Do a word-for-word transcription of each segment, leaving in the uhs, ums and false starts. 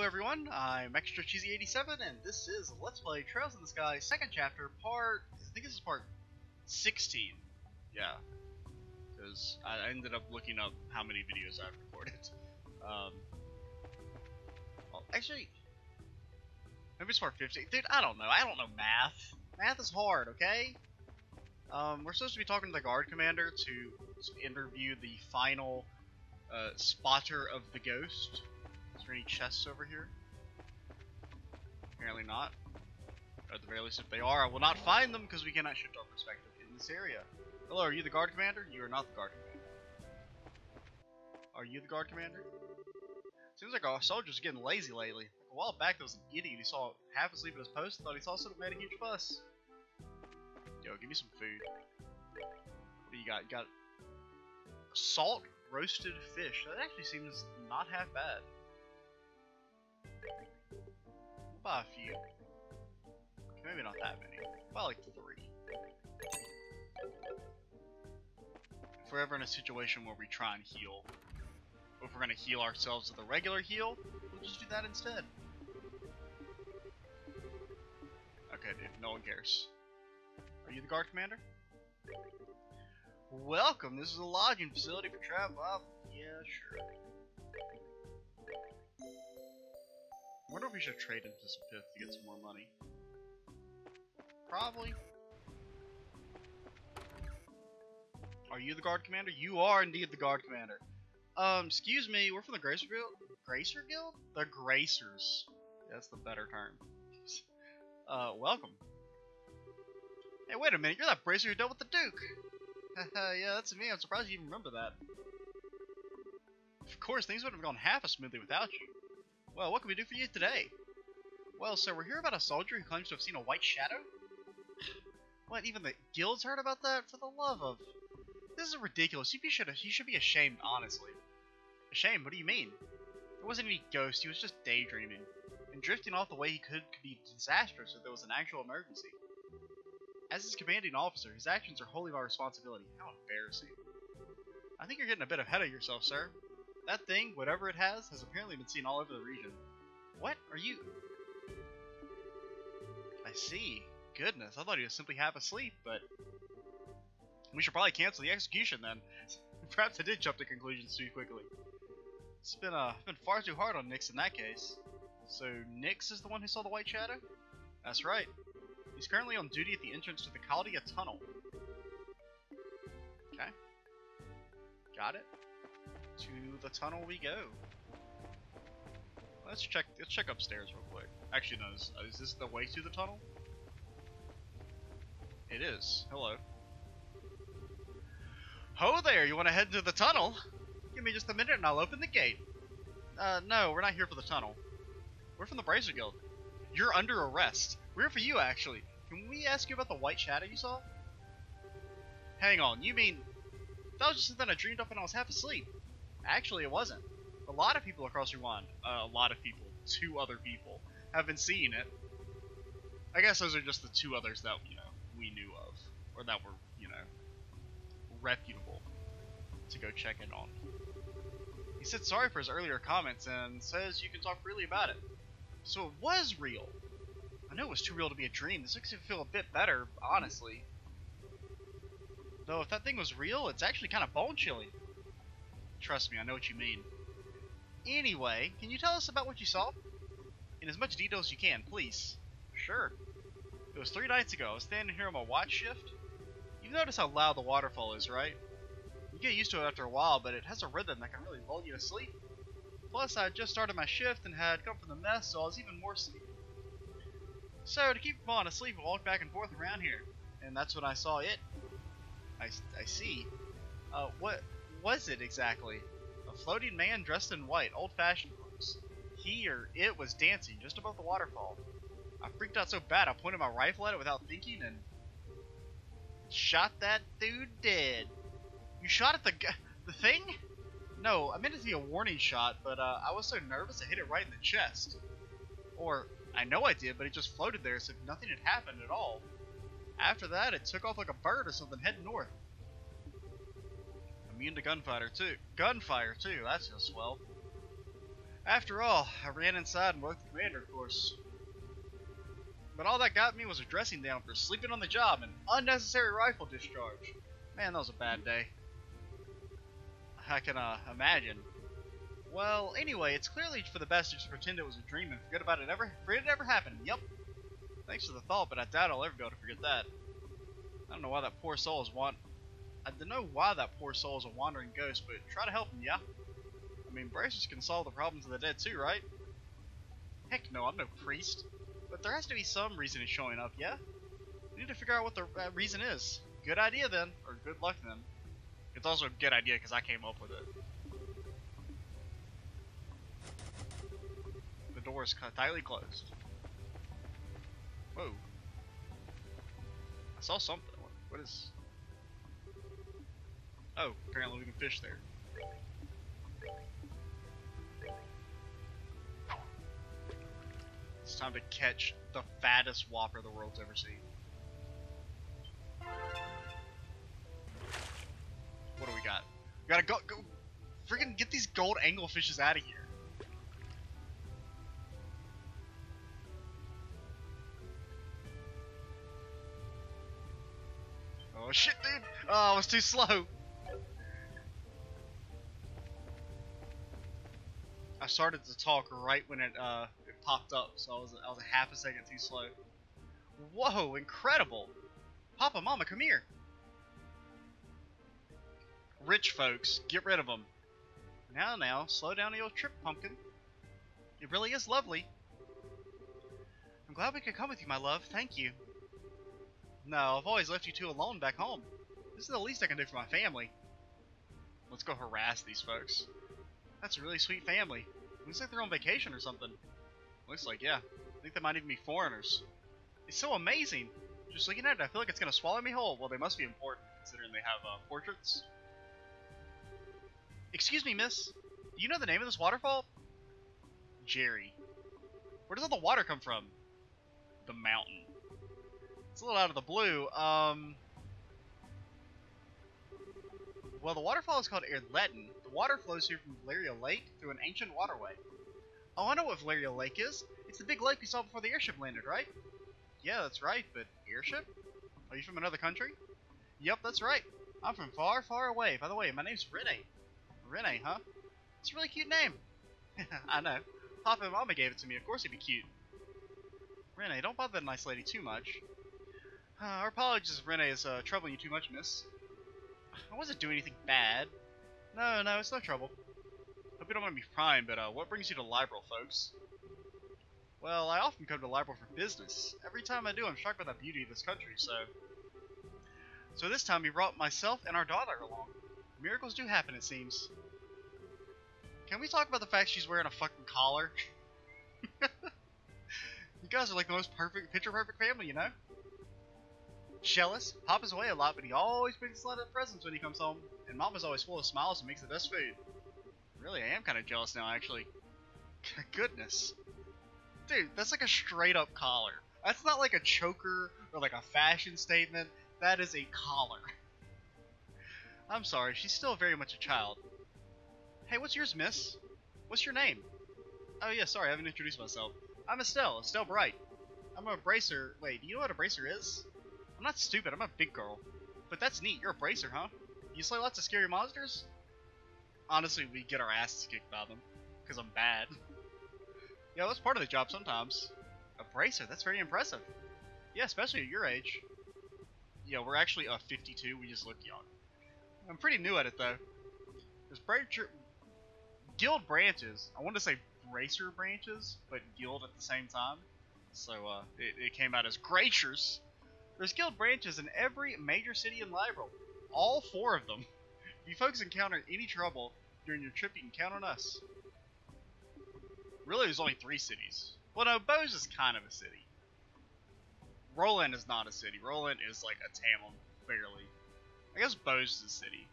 Hello everyone, I'm Extra Cheesy eighty-seven, and this is Let's Play Trails in the Sky, second chapter, part... I think this is part sixteen. Yeah. Because I ended up looking up how many videos I've recorded. Um, well, actually... Maybe it's part fifteen. Dude, I don't know. I don't know math. Math is hard, okay? Um, we're supposed to be talking to the guard commander to, to interview the final uh, spotter of the ghost. Is there any chests over here? Apparently not. At the very least, if they are, I will not find them because we cannot shift our perspective in this area. Hello, are you the guard commander? You are not the guard commander. Are you the guard commander? Seems like our soldiers are getting lazy lately. Like a while back, there was an idiot who saw half asleep at his post and thought he saw something that made a huge fuss. Yo, give me some food. What do you got? You got salt roasted fish. That actually seems not half bad. Buy a few. Maybe not that many. Buy like three. If we're ever in a situation where we try and heal, if we're gonna heal ourselves with a regular heal, we'll just do that instead. Okay, dude, no one cares. Are you the guard commander? Welcome, this is a lodging facility for travel. Oh, yeah, sure. I wonder if we should trade into some pith to get some more money. Probably. Are you the guard commander? You are indeed the guard commander. Um, excuse me, we're from the Gracer Guild? Gracer Guild? The Gracers. That's the better term. uh, welcome. Hey, wait a minute, you're that Bracer who dealt with the Duke! Haha, yeah, that's me, I'm surprised you even remember that. Of course, things wouldn't have gone half as smoothly without you. Well, what can we do for you today? Well, so we're here about a soldier who claims to have seen a white shadow? What, even the guilds heard about that? For the love of... This is ridiculous. You should, you should be ashamed, honestly. Ashamed? What do you mean? There wasn't any ghost. He was just daydreaming. And drifting off the way he could could be disastrous if there was an actual emergency. As his commanding officer, his actions are wholly my responsibility. How embarrassing. I think you're getting a bit ahead of yourself, sir. That thing, whatever it has, has apparently been seen all over the region. What are you? I see. Goodness, I thought he was simply half asleep, but... We should probably cancel the execution, then. Perhaps I did jump to conclusions too quickly. It's been, uh, been far too hard on Nyx in that case. So, Nyx is the one who saw the white shadow? That's right. He's currently on duty at the entrance to the Caldea Tunnel. Okay. Got it. To the tunnel we go. Let's check. Let's check upstairs real quick. Actually, no. Is, is this the way to the tunnel? It is. Hello. Ho there! You want to head to the tunnel? Give me just a minute, and I'll open the gate. Uh, no, we're not here for the tunnel. We're from the Bracer Guild. You're under arrest. We're here for you, actually. Can we ask you about the white shadow you saw? Hang on. You mean that was just something I dreamed up when I was half asleep? Actually, it wasn't. A lot of people across Ruan, uh, a lot of people, two other people, have been seeing it. I guess those are just the two others that, you know, we knew of, or that were, you know, reputable to go check in on. He said sorry for his earlier comments and says you can talk freely about it. So it was real. I know it was too real to be a dream. This makes me feel a bit better, honestly. Though if that thing was real, it's actually kind of bone-chilling. Trust me, I know what you mean. Anyway, can you tell us about what you saw? In as much detail as you can, please. Sure. It was three nights ago. I was standing here on my watch shift. You've noticed how loud the waterfall is, right? You get used to it after a while, but it has a rhythm that can really lull you to sleep. Plus, I had just started my shift and had come from the mess, so I was even more sleepy. So, to keep falling asleep, I walked back and forth around here. And that's when I saw it. I, I see. Uh, what... was it exactly? A floating man dressed in white, old-fashioned clothes. He or it was dancing just above the waterfall. I freaked out so bad I pointed my rifle at it without thinking and shot that dude dead. You shot at the g the thing? No, I meant it to be a warning shot, but uh, I was so nervous I hit it right in the chest. Or I know I did, but it just floated there as if nothing had happened at all. After that, it took off like a bird or something heading north. Immune to gunfire too. Gunfire too. That's just swell. After all, I ran inside and woke the commander, of course. But all that got me was a dressing down for sleeping on the job and unnecessary rifle discharge. Man, that was a bad day. I can uh, imagine. Well, anyway, it's clearly for the best to just pretend it was a dream and forget about it ever, forget it ever happened. Yep. Thanks for the thought, but I doubt I'll ever be able to forget that. I don't know why that poor soul is want. I don't know why that poor soul is a wandering ghost, but try to help him, yeah. I mean, bracers can solve the problems of the dead too, right? Heck no, I'm no priest. But there has to be some reason he's showing up, yeah? We need to figure out what the uh, reason is. Good idea then, or good luck then. It's also a good idea because I came up with it. The door is tightly closed. Whoa. I saw something. What is... Oh, apparently we can fish there. It's time to catch the fattest whopper the world's ever seen. What do we got? We gotta go, go freaking get these gold anglefishes out of here. Oh shit, dude! Oh, I was too slow. I started to talk right when it uh it popped up, so I was I was a half a second too slow. Whoa, incredible! Papa, Mama, come here. Rich folks, get rid of them. Now, now, slow down the old trip, pumpkin. It really is lovely. I'm glad we could come with you, my love. Thank you. No, I've always left you two alone back home. This is the least I can do for my family. Let's go harass these folks. That's a really sweet family. Looks like they're on vacation or something. Looks like, yeah. I think they might even be foreigners. It's so amazing. Just looking at it, I feel like it's going to swallow me whole. Well, they must be important, considering they have uh, portraits. Excuse me, miss. Do you know the name of this waterfall? Jerry. Where does all the water come from? The mountain. It's a little out of the blue. Um, well, the waterfall is called Erleten. The water flows here from Valeria Lake through an ancient waterway. Oh, I know what Valeria Lake is. It's the big lake we saw before the airship landed, right? Yeah, that's right, but airship? Are you from another country? Yep, that's right. I'm from far, far away. By the way, my name's Renee. Renee, huh? It's a really cute name. I know. Papa and Mama gave it to me. Of course it'd be cute. Renee, don't bother the nice lady too much. Uh, our apologies if Renee is uh, troubling you too much, miss. I wasn't doing anything bad. No, no, it's no trouble. Hope you don't want to be prying, but uh, what brings you to Liberl, folks? Well, I often come to Liberl for business. Every time I do, I'm struck by the beauty of this country, so... So this time, we brought myself and our daughter along. Miracles do happen, it seems. Can we talk about the fact she's wearing a fucking collar? You guys are like the most perfect, picture-perfect family, you know? Jealous. Papa's away a lot, but he always brings a lot of presents when he comes home. And Mama's always full of smiles and makes the best food. Really, I am kind of jealous now, actually. Goodness. Dude, that's like a straight-up collar. That's not like a choker or like a fashion statement. That is a collar. I'm sorry, she's still very much a child. Hey, what's yours, miss? What's your name? Oh yeah, sorry, I haven't introduced myself. I'm Estelle, Estelle Bright. I'm a bracer. Wait, do you know what a bracer is? I'm not stupid, I'm a big girl. But that's neat, you're a bracer, huh? You slay lots of scary monsters? Honestly, we get our asses kicked by them. Because I'm bad. Yeah, that's part of the job sometimes. A bracer, that's very impressive. Yeah, especially at your age. Yeah, we're actually uh, fifty-two, we just look young. I'm pretty new at it, though. There's bracer... Guild branches. I wanted to say bracer branches, but guild at the same time. So, uh, it, it came out as gracers. There's guild branches in every major city in Liberl. All four of them. If you folks encounter any trouble during your trip, you can count on us. Really, there's only three cities. Well, no, Bose is kind of a city. Rolent is not a city. Rolent is, like, a town, barely. I guess Bose is a city.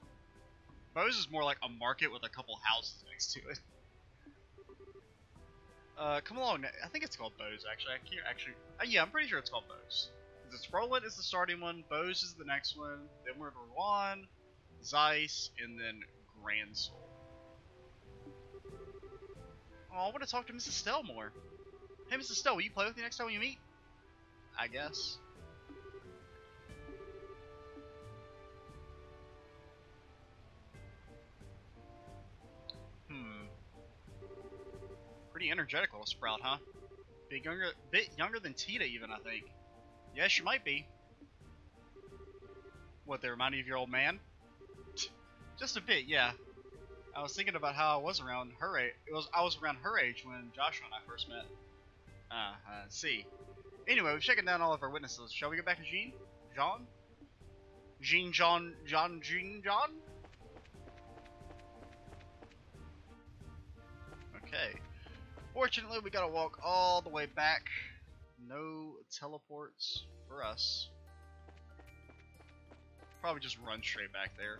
Bose is more like a market with a couple houses next to it. Uh, come along. I think it's called Bose, actually. I can't actually... Uh, yeah, I'm pretty sure it's called Bose. Because it's Rolent is the starting one, Bose is the next one, then we're to Ruan, Zeiss, and then Grancel. Oh, I want to talk to Missus Stell more. Hey, Missus Stell, will you play with me next time we meet? I guess. Hmm. Pretty energetic little sprout, huh? Bit younger, bit younger than Tita, even, I think. Yeah, she might be. What, they remind you of your old man? Just a bit, yeah. I was thinking about how I was around her age. It was I was around her age when Joshua and I first met. Uh, uh see. Anyway, we've shaken down all of our witnesses. Shall we go back to Jean? Jean? Jean, Jean, Jean, Jean, Jean? Okay. Fortunately, we gotta walk all the way back. No teleports for us. Probably just run straight back there.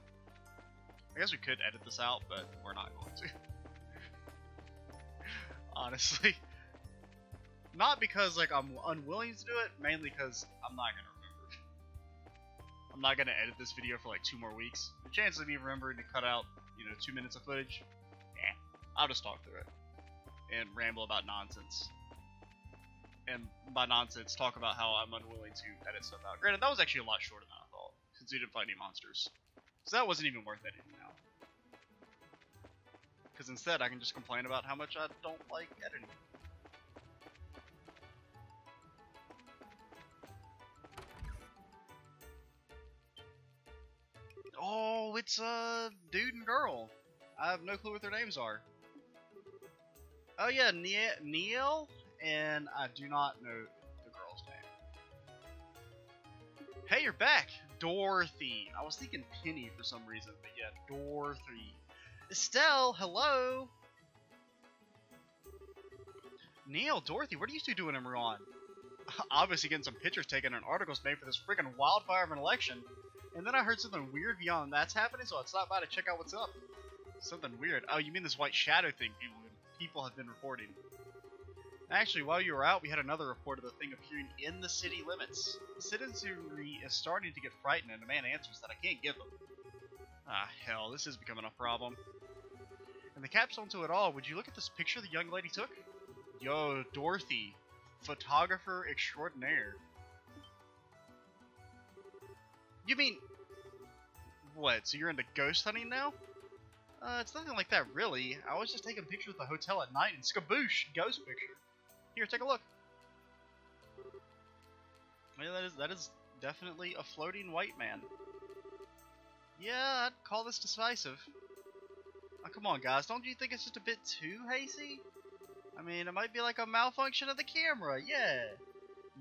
I guess we could edit this out, but we're not going to. Honestly. Not because like I'm unwilling to do it, mainly because I'm not going to remember. I'm not going to edit this video for like two more weeks. The chance of me remembering to cut out, you know, two minutes of footage, eh, I'll just talk through it and ramble about nonsense. And by nonsense, talk about how I'm unwilling to edit stuff out. Granted, that was actually a lot shorter than I thought, since we didn't fight any monsters. So that wasn't even worth editing now. Because instead I can just complain about how much I don't like editing. Oh, it's a dude and girl. I have no clue what their names are. Oh yeah, Niel, and I do not know the girl's name. Hey, you're back! Dorothy. I was thinking Penny for some reason, but yeah, Dorothy. Estelle, hello. Niel, Dorothy, what are you two doing in Ruan? Obviously getting some pictures taken and articles made for this freaking wildfire of an election. And then I heard something weird beyond that's happening, so I stopped by to check out what's up. Something weird. Oh, you mean this white shadow thing people, people have been reporting. Actually, while you were out, we had another report of the thing appearing in the city limits. The citizenry is starting to get frightened, and a man answers that I can't give them. Ah, hell, this is becoming a problem. And the cap's onto it all. Would you look at this picture the young lady took? Yo, Dorothy, photographer extraordinaire. You mean... What, so you're into ghost hunting now? Uh, it's nothing like that, really. I was just taking pictures of the hotel at night and skaboosh, ghost picture. Here, take a look. Yeah, that is that is definitely a floating white man. Yeah, I'd call this decisive. Oh, come on, guys. Don't you think it's just a bit too hazy? I mean, it might be like a malfunction of the camera. Yeah.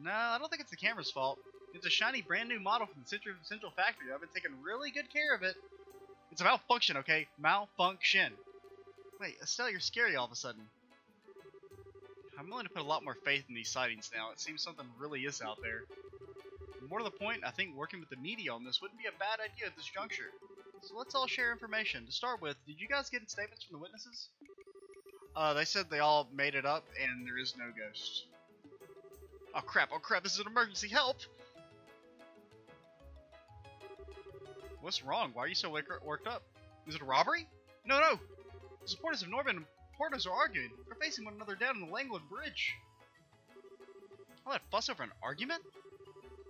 No, I don't think it's the camera's fault. It's a shiny, brand new model from the Central Factory. I've been taking really good care of it. It's a malfunction, okay? Malfunction. Wait, Estelle, you're scary all of a sudden. I'm willing to put a lot more faith in these sightings now. It seems something really is out there. More to the point, I think working with the media on this wouldn't be a bad idea at this juncture. So let's all share information. To start with, did you guys get statements from the witnesses? Uh, they said they all made it up and there is no ghost. Oh crap, oh crap, this is an emergency, help! What's wrong? Why are you so worked up? Is it a robbery? No, no! The supporters of Norman Porters are arguing. They're facing one another down on the Langland Bridge. All that fuss over an argument?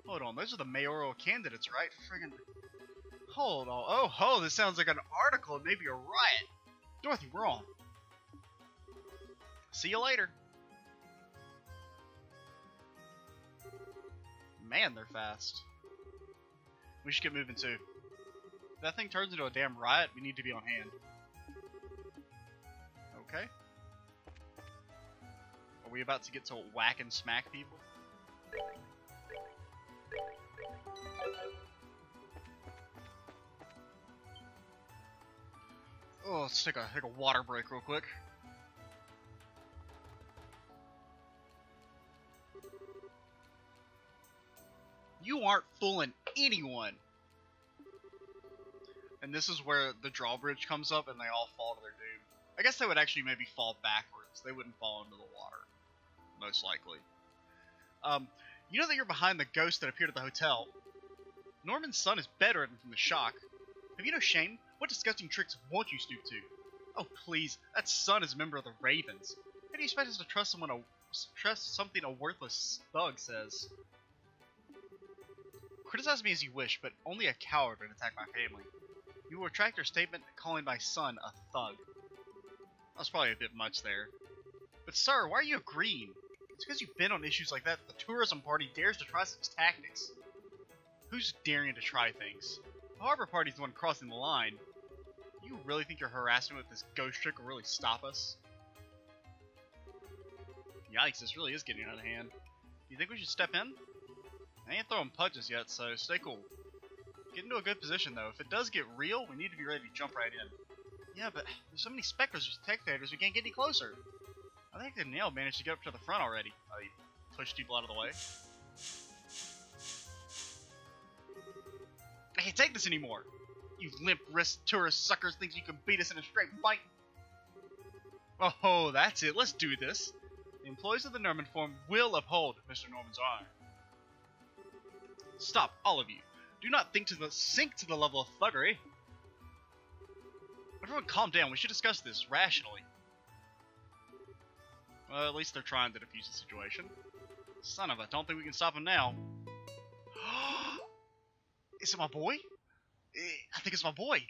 Hold on, those are the mayoral candidates, right? Friggin' hold on. Oh ho! This sounds like an article and maybe a riot. Dorothy, we're on. See you later. Man, they're fast. We should get moving too. If that thing turns into a damn riot, we need to be on hand. Okay. Are we about to get to whack and smack people? Oh, let's take a, take a water break real quick. You aren't fooling anyone. And this is where the drawbridge comes up and they all fall to their doom. I guess they would actually maybe fall backwards. They wouldn't fall into the water, most likely. Um, you know that you're behind the ghost that appeared at the hotel. Norman's son is bedridden from the shock. Have you no shame? What disgusting tricks won't you stoop to? Oh, please, that son is a member of the Ravens. can you expect us to trust someone a trust something a worthless thug says? Criticize me as you wish, but only a coward would attack my family. You will retract your statement calling my son a thug. That's probably a bit much there. But sir, why are you agreeing? It's because you've been on issues like that the tourism party dares to try such tactics. Who's daring to try things? The harbor party's the one crossing the line. You really think your harassment with this ghost trick will really stop us? Yikes, this really is getting out of hand. You think we should step in? I ain't throwing punches yet, so stay cool. Get into a good position, though. If it does get real, we need to be ready to jump right in. Yeah, but there's so many specters or spectators, we can't get any closer. I think the Niel managed to get up to the front already. Oh, he pushed people out of the way. I can't take this anymore! You limp-wrist tourist suckers think you can beat us in a straight fight! Oh, that's it. Let's do this. The employees of the Norman Forum will uphold Mister Norman's honor. Stop, all of you. Do not think to the sink to the level of thuggery. Everyone calm down. We should discuss this rationally. Well, at least they're trying to defuse the situation. Son of a, don't think we can stop him now. Is it my boy? I think it's my boy.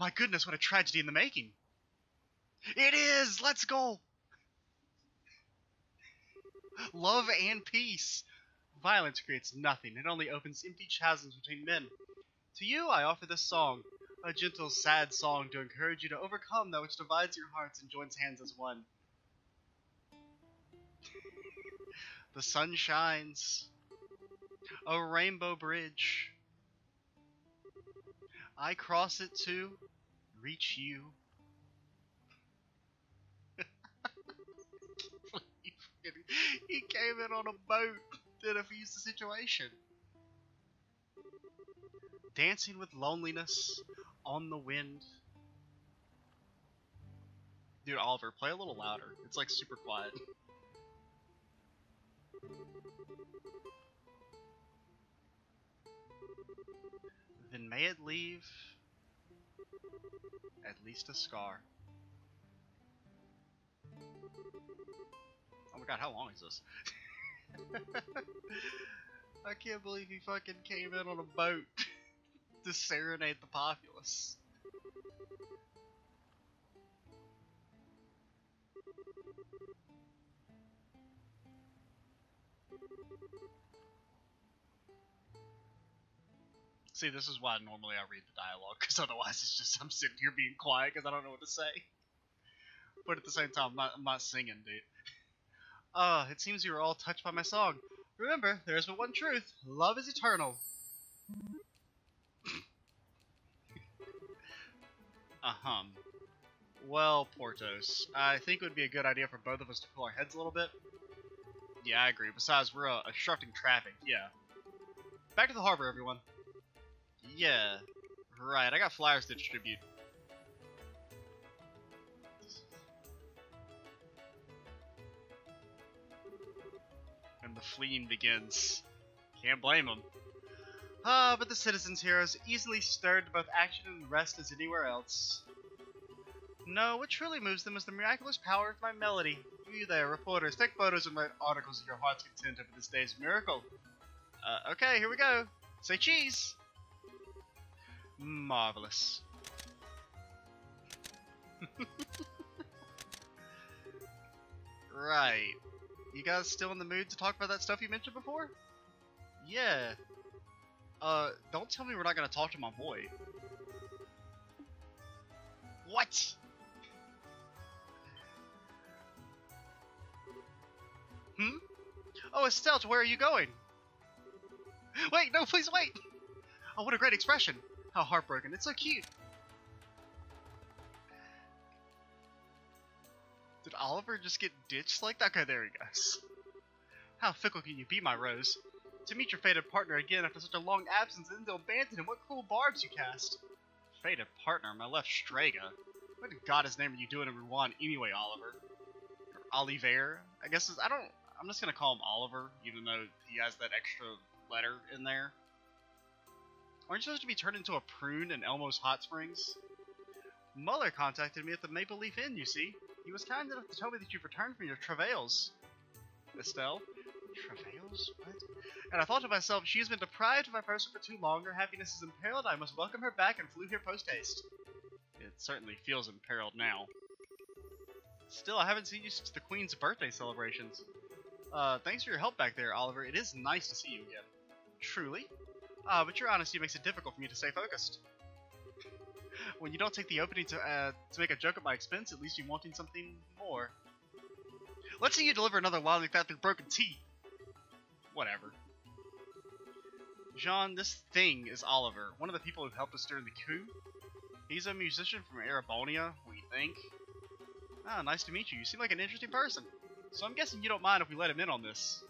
My goodness, what a tragedy in the making. It is! Let's go! Love and peace. Violence creates nothing. It only opens empty chasms between men. To you, I offer this song. A gentle, sad song to encourage you to overcome that which divides your hearts and joins hands as one. The sun shines. A rainbow bridge. I cross it to reach you. He came in on a boat to defuse the situation. Dancing with loneliness on the wind. Dude, Oliver, play a little louder. It's like super quiet. Then may it leave at least a scar. Oh my god, how long is this? I can't believe he fucking came in on a boat to serenade the populace. See, this is why normally I read the dialogue, because otherwise it's just I'm sitting here being quiet because I don't know what to say. But at the same time, I'm not, I'm not singing, dude. Ah, uh, it seems you were all touched by my song. Remember, there is but one truth. Love is eternal. Uh-huh. Well, Portos, I think it would be a good idea for both of us to pull our heads a little bit. Yeah, I agree. Besides, we're uh, obstructing traffic, yeah. Back to the harbor, everyone. Yeah. Right, I got flyers to distribute. And the fleeing begins. Can't blame him. Ah, but the citizens here are as easily stirred to both action and rest as anywhere else. No, what truly moves them is the miraculous power of my melody. You there, reporters, take photos and write articles of your heart's content over this day's miracle. Uh, okay, here we go. Say cheese! Marvelous. Right. You guys still in the mood to talk about that stuff you mentioned before? Yeah. Uh, don't tell me we're not gonna talk to my boy. What? Hmm? Oh, Estelle, where are you going? Wait, no, please wait! Oh, what a great expression! How heartbroken, it's so cute! Did Oliver just get ditched like that? Okay, there he goes. How fickle can you be, my Rose? To meet your fated partner again after such a long absence and then to abandon him, what cruel barbs you cast! Fated partner? My left Strega? What in God's name are you doing in Ruan anyway, Oliver? Or Oliver? I guess it's, I don't... I'm just gonna call him Oliver, even though he has that extra letter in there. Aren't you supposed to be turned into a prune in Elmo's Hot Springs? Muller contacted me at the Maple Leaf Inn, you see. You was kind enough to tell me that you've returned from your travails. Estelle? Travails? What? And I thought to myself, she's been deprived of my person for too long, her happiness is imperiled, I must welcome her back and flew here post-haste. It certainly feels imperiled now. Still, I haven't seen you since the Queen's birthday celebrations. Uh, thanks for your help back there, Oliver. It is nice to see you again. Truly? Ah, uh, but your honesty makes it difficult for me to stay focused. When you don't take the opening to, uh, to make a joke at my expense, it leaves me wanting something more. Let's see you deliver another line like that through broken teeth. Whatever. Jean, this thing is Oliver, one of the people who helped us during the coup. He's a musician from Arabonia, we think. Ah, nice to meet you. You seem like an interesting person. So I'm guessing you don't mind if we let him in on this.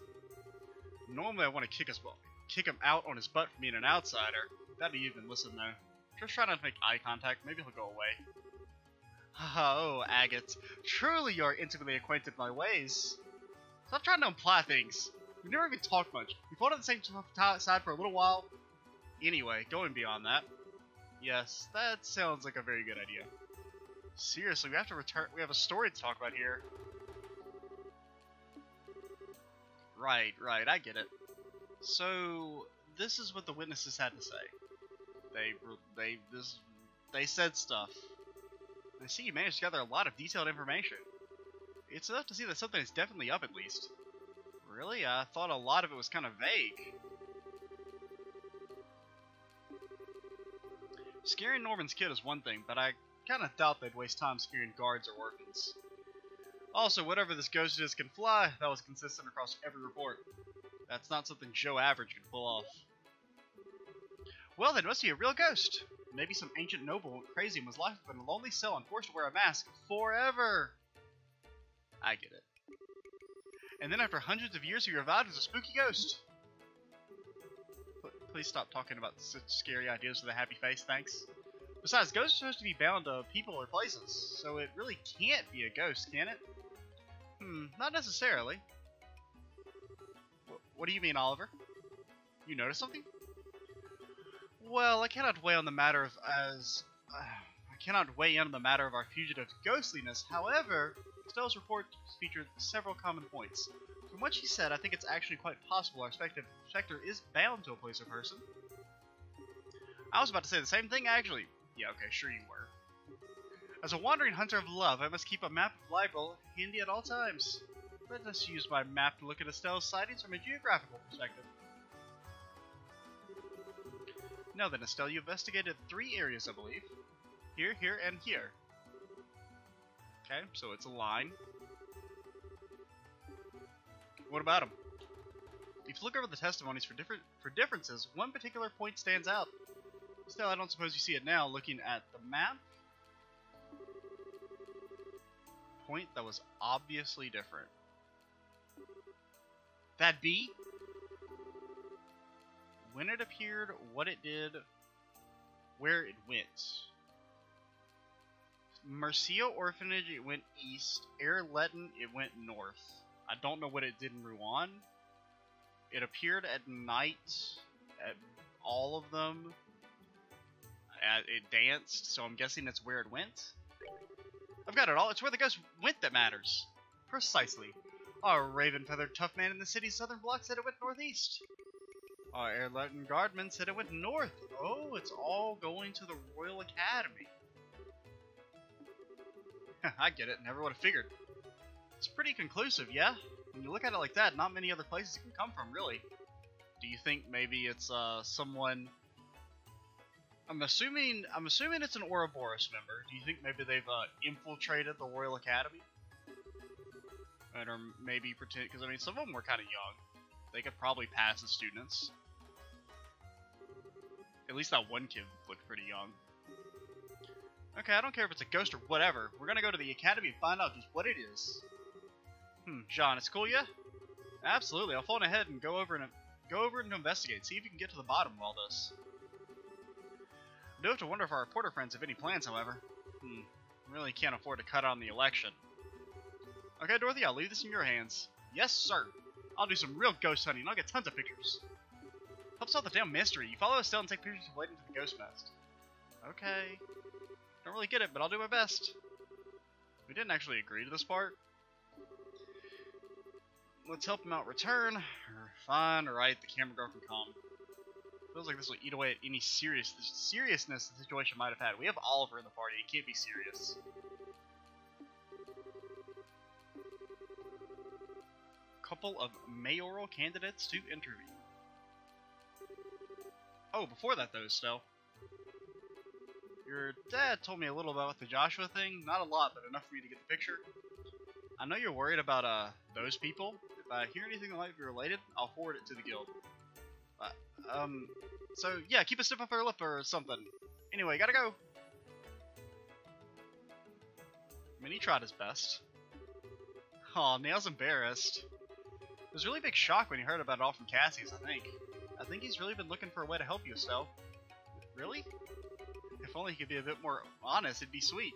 Normally I want to kick his butt, kick him out on his butt for being an outsider. That'd be even listen though. Just try not to make eye contact. Maybe he'll go away. Oh, Agate. Truly you are intimately acquainted with my ways. Stop trying to imply things. We've never even talked much. We've fought on the same side for a little while. Anyway, going beyond that. Yes, that sounds like a very good idea. Seriously, we have to return. We have a story to talk about here. Right, right, I get it. So, this is what the witnesses had to say. They, they, this, they said stuff. I see you managed to gather a lot of detailed information. It's enough to see that something is definitely up, at least. Really? I thought a lot of it was kind of vague. Scaring Norman's kid is one thing, but I kind of doubt they'd waste time scaring guards or orphans. Also, whatever this ghost is can fly, that was consistent across every report. That's not something Joe Average could pull off. Well, then, must be a real ghost. Maybe some ancient noble went crazy and was locked up in a lonely cell and forced to wear a mask forever. I get it. And then after hundreds of years, he revived as a spooky ghost. P please stop talking about such scary ideas with a happy face, thanks. Besides, ghosts are supposed to be bound to people or places, so it really can't be a ghost, can it? Hmm, not necessarily. W what do you mean, Oliver? You noticed something? Well, I cannot weigh on the matter of as uh, I cannot weigh in on the matter of our fugitive ghostliness. However, Estelle's report featured several common points. From what she said, I think it's actually quite possible our respective sector is bound to a place or person. I was about to say the same thing, actually. Yeah, okay, sure you were. As a wandering hunter of love, I must keep a map of Liberl handy at all times. Let us use my map to look at Estelle's sightings from a geographical perspective. Now then, Estelle, you investigated three areas, I believe. Here, here, and here. Okay, so it's a line. What about them? If you look over the testimonies for different for differences, one particular point stands out. Estelle, I don't suppose you see it now, looking at the map. Point that was obviously different. That B? When it appeared, what it did, where it went. Murcia Orphanage, it went east. Erleten, it went north. I don't know what it did in Ruan. It appeared at night at all of them. It danced, so I'm guessing that's where it went. I've got it all. It's where the ghost went that matters. Precisely. Our raven-feathered tough man in the city's southern block said it went northeast. Our Erleten guardman said it went north. Oh, it's all going to the Royal Academy. I get it. Never would have figured. It's pretty conclusive, yeah? When you look at it like that, not many other places it can come from, really. Do you think maybe it's uh, someone... I'm assuming I'm assuming it's an Ouroboros member. Do you think maybe they've uh, infiltrated the Royal Academy? And or maybe pretend... Because, I mean, some of them were kind of young. They could probably pass as students. At least that one kid looked pretty young. Okay, I don't care if it's a ghost or whatever. We're gonna go to the academy and find out just what it is. Hmm, John, it's cool, yeah? Absolutely. I'll phone ahead and go over and go over and investigate. See if you can get to the bottom of all this. I do have to wonder if our reporter friends have any plans, however. Hmm, really can't afford to cut on the election. Okay, Dorothy, I'll leave this in your hands. Yes, sir. I'll do some real ghost hunting and I'll get tons of pictures. Help solve the damn mystery. You follow Estelle and take pictures relating to the ghost mask. Okay. Don't really get it, but I'll do my best. We didn't actually agree to this part. Let's help him out return, or fine, or right, the camera girl can come. Feels like this will eat away at any serious seriousness the situation might have had. We have Oliver in the party, it can't be serious. Couple of mayoral candidates to interview. Oh, before that though, Estelle. Your dad told me a little about the Joshua thing. Not a lot, but enough for me to get the picture. I know you're worried about uh those people. If I hear anything that might be related, I'll forward it to the guild. Uh, um, so yeah, keep a stiff upper lip or something. Anyway, gotta go. I mean, he tried his best. Aw, Niel's embarrassed. It was a really big shock when he heard about it all from Cassie's, I think. I think he's really been looking for a way to help you, Estelle. Really? If only he could be a bit more honest, it'd be sweet.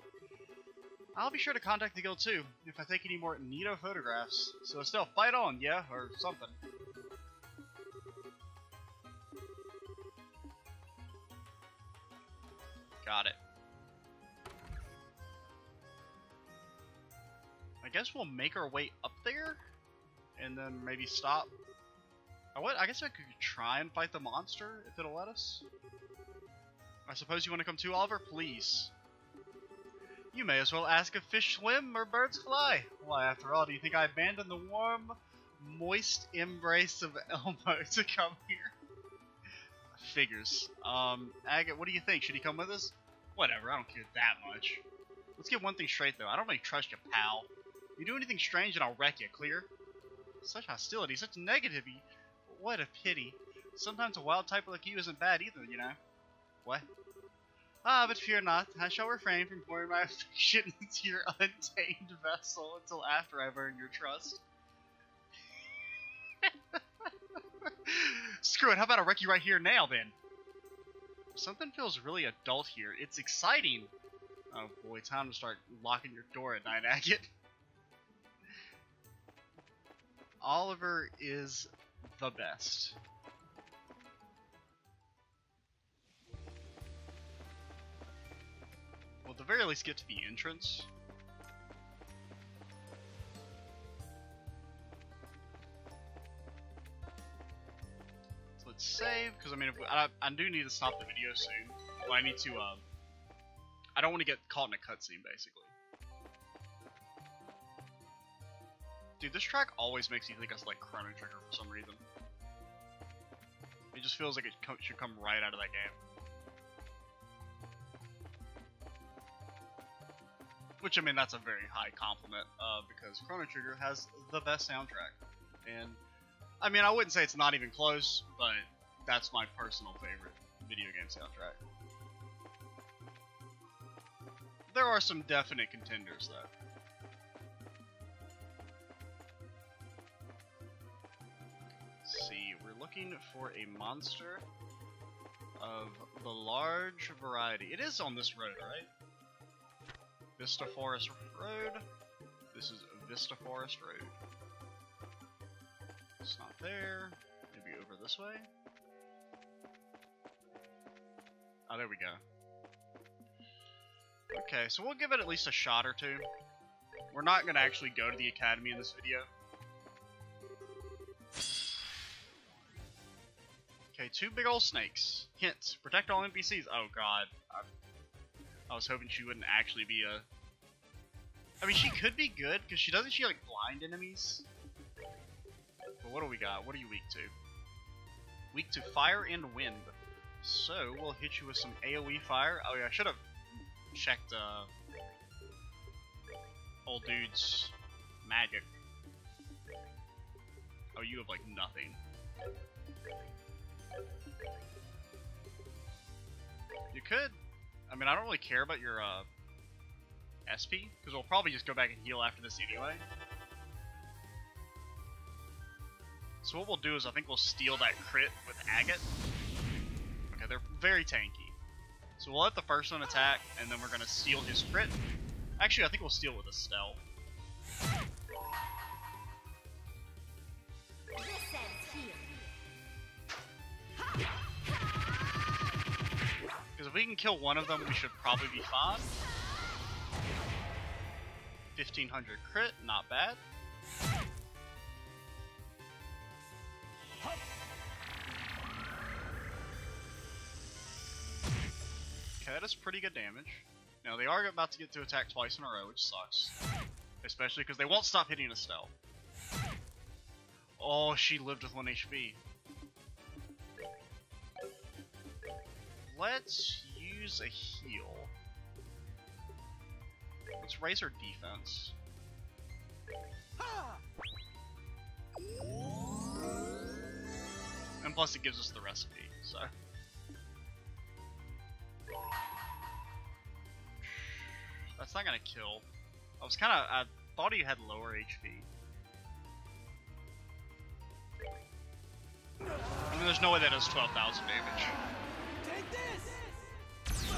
I'll be sure to contact the guild too, if I take any more neato photographs. So Estelle, fight on, yeah? Or something. Got it. I guess we'll make our way up there, and then maybe stop. I, would, I guess I could try and fight the monster, if it'll let us. I suppose you want to come too, Oliver? Please. You may as well ask if fish swim or birds fly. Why, after all, do you think I abandoned the warm, moist embrace of Elmo to come here? Figures. Um, Agate, what do you think? Should he come with us? Whatever, I don't care that much. Let's get one thing straight, though. I don't really trust you, pal. You do anything strange and I'll wreck you, clear? Such hostility, such negativity. What a pity. Sometimes a wild type like you isn't bad either, you know. What? Ah, but fear not. I shall refrain from pouring my affection into your untamed vessel until after I've earned your trust. Screw it. How about I wreck you right here now, then? Something feels really adult here. It's exciting. Oh, boy. Time to start locking your door at night, Agate. Oliver is the best. Well, at the very least, get to the entrance. So let's save, because I mean, if we, I, I do need to stop the video soon. Well, I need to, um, I don't want to get caught in a cutscene, basically. Dude, this track always makes you think I like Chrono Trigger for some reason. It just feels like it co should come right out of that game. Which, I mean, that's a very high compliment, uh, because Chrono Trigger has the best soundtrack. And, I mean, I wouldn't say it's not even close, but that's my personal favorite video game soundtrack. There are some definite contenders, though. Let's see, we're looking for a monster of the large variety. It is on this road, right? Vista Forest Road. This is Vista Forest Road. It's not there. Maybe over this way? Oh, there we go. Okay, so we'll give it at least a shot or two. We're not going to actually go to the academy in this video. Okay, two big old snakes. Hints. Protect all N P Cs. Oh, God. I'm I was hoping she wouldn't actually be a... I mean, she could be good, because she doesn't she, like, blind enemies? But what do we got? What are you weak to? Weak to fire and wind. So, we'll hit you with some AoE fire. Oh, yeah, I should have checked, uh... old dude's magic. Oh, you have, like, nothing. You could... I mean, I don't really care about your, uh, S P, because we'll probably just go back and heal after this anyway. So what we'll do is I think we'll steal that crit with Agate. Okay, they're very tanky. So we'll let the first one attack, and then we're going to steal his crit. Actually, I think we'll steal with Estelle. If we can kill one of them, we should probably be fine. fifteen hundred crit, not bad. Okay, that's pretty good damage. Now they are about to get to attack twice in a row, which sucks. Especially because they won't stop hitting Estelle. Oh, she lived with one H P. Let's use a heal. Let's raise her defense. And plus it gives us the recipe, so. That's not gonna kill. I was kinda, I thought he had lower H P. I mean, there's no way that does twelve thousand damage. Take this!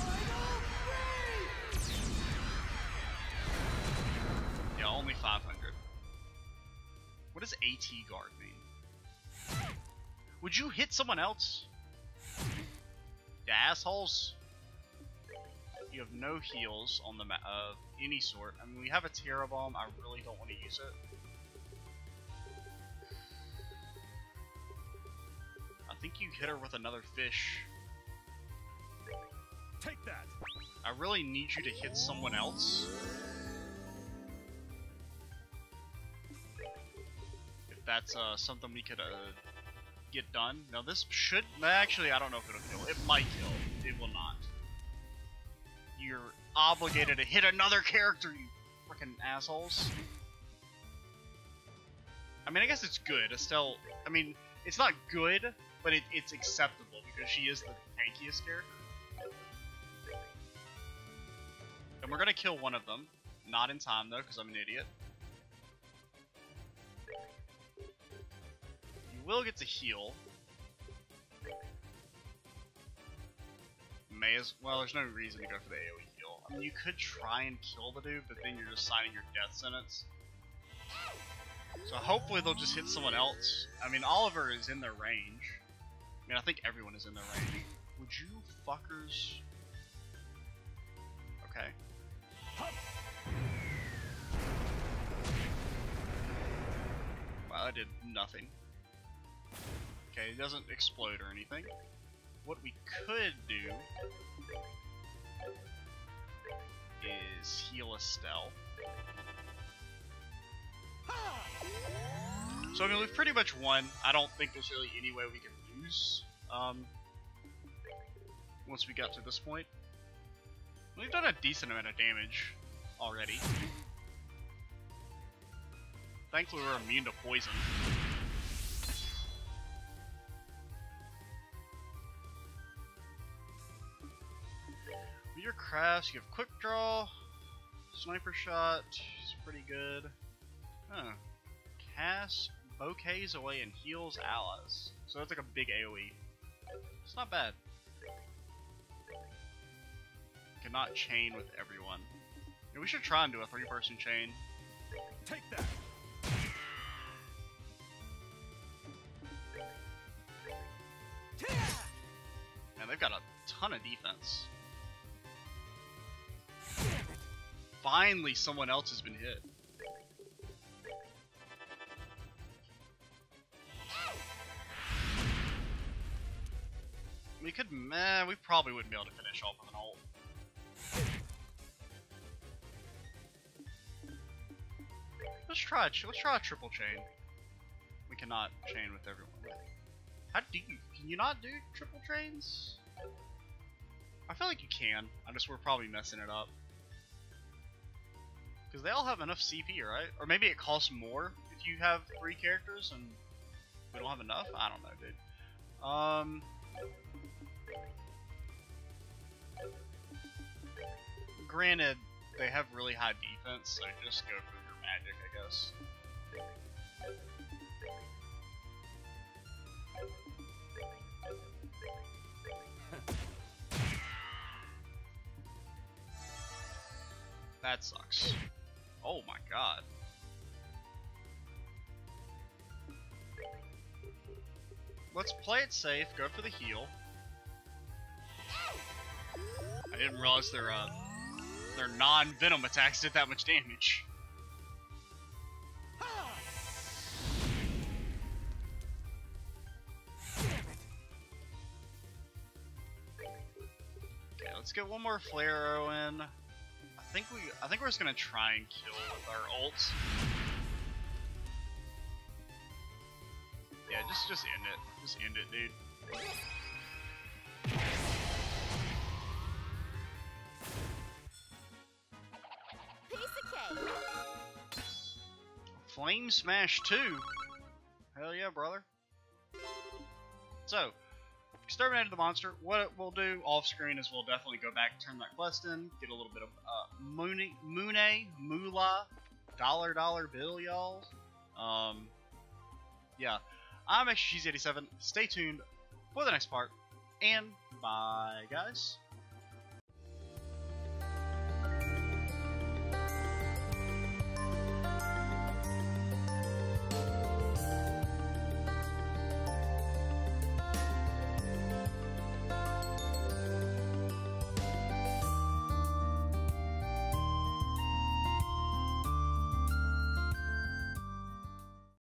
Yeah, only five hundred. What does AT guard mean? Would you hit someone else? You assholes! You have no heals on the map of any sort. I mean, we have a Terra Bomb. I really don't want to use it. I think you hit her with another fish. Take that! I really need you to hit someone else. If that's uh, something we could uh, get done. Now this should... Actually, I don't know if it'll kill. It might kill. It will not. You're obligated to hit another character, you freaking assholes. I mean, I guess it's good. Estelle... I mean, it's not good, but it, it's acceptable because she is the tankiest character. And we're gonna kill one of them. Not in time, though, because I'm an idiot. You will get to heal. May as well, there's no reason to go for the AoE heal. I mean, you could try and kill the dude, but then you're just signing your death sentence. So hopefully they'll just hit someone else. I mean, Oliver is in their range. I mean, I think everyone is in their range. Would you fuckers... Okay. Wow, that did nothing. Okay, it doesn't explode or anything. What we could do is heal Estelle. So I mean, we've pretty much won. I don't think there's really any way we can lose um, once we got to this point. We've done a decent amount of damage already. Thankfully we're immune to poison. Your crafts, you have quick draw, sniper shot, it's pretty good. Huh. Cast bouquets away and heals allies. So that's like a big AoE. It's not bad. Cannot chain with everyone. Yeah, we should try and do a three-person chain. Take that. Man, they've got a ton of defense. Finally, someone else has been hit. We could, meh, we probably wouldn't be able to finish off with an ult. Let's try, let's try a triple chain. We cannot chain with everyone. How do you, can you not do triple chains? I feel like you can, I just, we're probably messing it up. Because they all have enough C P, right? Or maybe it costs more if you have three characters and we don't have enough? I don't know, dude. Um, granted, they have really high defense, so just go for your magic, I guess. That sucks. Oh my god. Let's play it safe, go for the heal. I didn't realize their uh, their non-venom attacks did that much damage. Let's get one more flare arrow in. I think we I think we're just gonna try and kill with our ults. Yeah, just just end it. Just end it, dude. Flame Smash two? Hell yeah, brother. So, exterminated the monster. What we'll do off screen is we'll definitely go back, turn that quest in, get a little bit of uh, Mooney, Mooney, Moolah, Dollar Dollar Bill, y'all. Um, yeah. I'm Extra Cheesy eighty-seven. Stay tuned for the next part. And bye, guys.